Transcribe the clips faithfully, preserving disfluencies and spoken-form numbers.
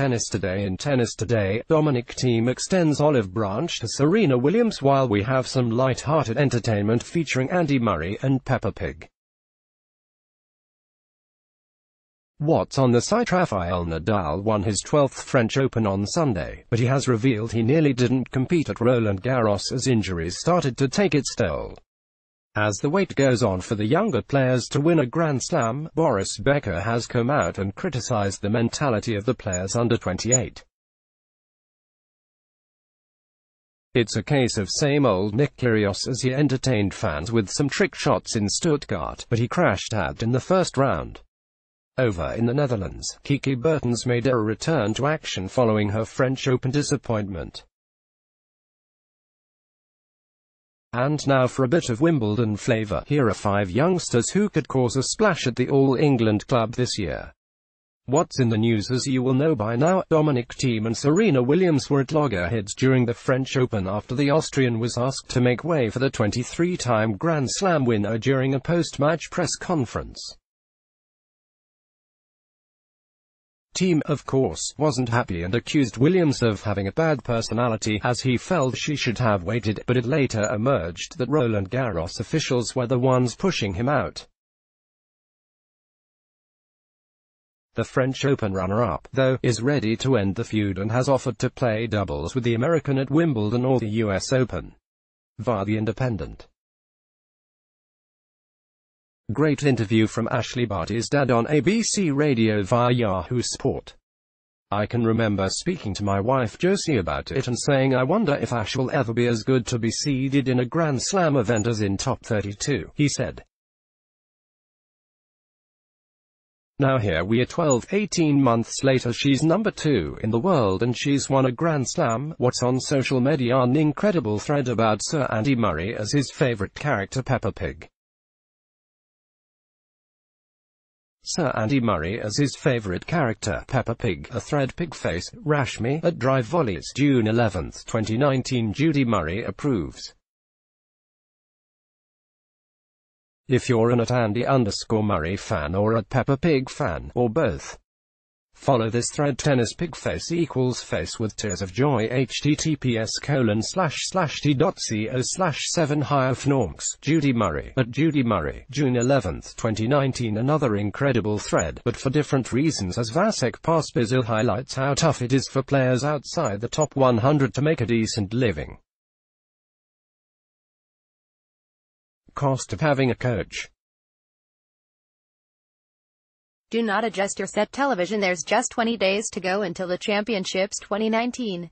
Tennis Today. In Tennis Today, Dominic Thiem extends olive branch to Serena Williams, while we have some light-hearted entertainment featuring Andy Murray and Peppa Pig. What's on the site? Rafael Nadal won his twelfth French Open on Sunday, but he has revealed he nearly didn't compete at Roland Garros as injuries started to take its toll. As the wait goes on for the younger players to win a Grand Slam, Boris Becker has come out and criticized the mentality of the players under twenty-eight. It's a case of same old Nick Kyrgios, as he entertained fans with some trick shots in Stuttgart, but he crashed out in the first round. Over in the Netherlands, Kiki Bertens made a return to action following her French Open disappointment. And now for a bit of Wimbledon flavour. Here are five youngsters who could cause a splash at the All England Club this year. What's in the news? As you will know by now, Dominic Thiem and Serena Williams were at loggerheads during the French Open after the Austrian was asked to make way for the twenty-three-time Grand Slam winner during a post-match press conference. Thiem, of course, wasn't happy and accused Williams of having a bad personality, as he felt she should have waited, but it later emerged that Roland Garros officials were the ones pushing him out. The French Open runner-up, though, is ready to end the feud and has offered to play doubles with the American at Wimbledon or the U S Open. Via The Independent. Great interview from Ashley Barty's dad on A B C Radio via Yahoo Sport. I can remember speaking to my wife Josie about it and saying, I wonder if Ash will ever be as good to be seeded in a Grand Slam event as in top thirty-two, he said. Now here we are, twelve, eighteen months later, she's number two in the world and she's won a Grand Slam. What's on social media? An incredible thread about Sir Andy Murray as his favourite character Peppa Pig. Sir Andy Murray as his favourite character, Peppa Pig, a thread. Pigface, Rashmi, at Drive Volleys, June eleventh, twenty nineteen. Judy Murray approves. If you're an at Andy underscore Murray fan or at Peppa Pig fan, or both, follow this thread. Tennis Pigface equals face with tears of joy. Https colon slash slash t.co slash seven hyphen Judy Murray at Judy Murray, June eleventh, twenty nineteen. Another incredible thread, but for different reasons, as Vasek Passbizil highlights how tough it is for players outside the top one hundred to make a decent living. Cost of having a coach. Do not adjust your set television. There's just twenty days to go until the championships twenty nineteen.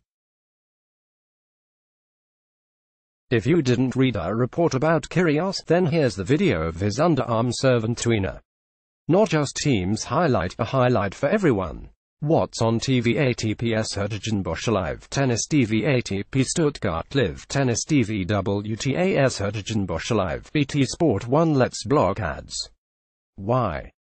If you didn't read our report about Kyrgios, then here's the video of his underarm serve and tweener. Not just teams highlight, a highlight for everyone. What's on T V? A T P Hertogenbosch Live, Tennis T V. A T P Stuttgart Live, Tennis T V. W T A Hertogenbosch Live, B T Sport one. Let's block ads. Why?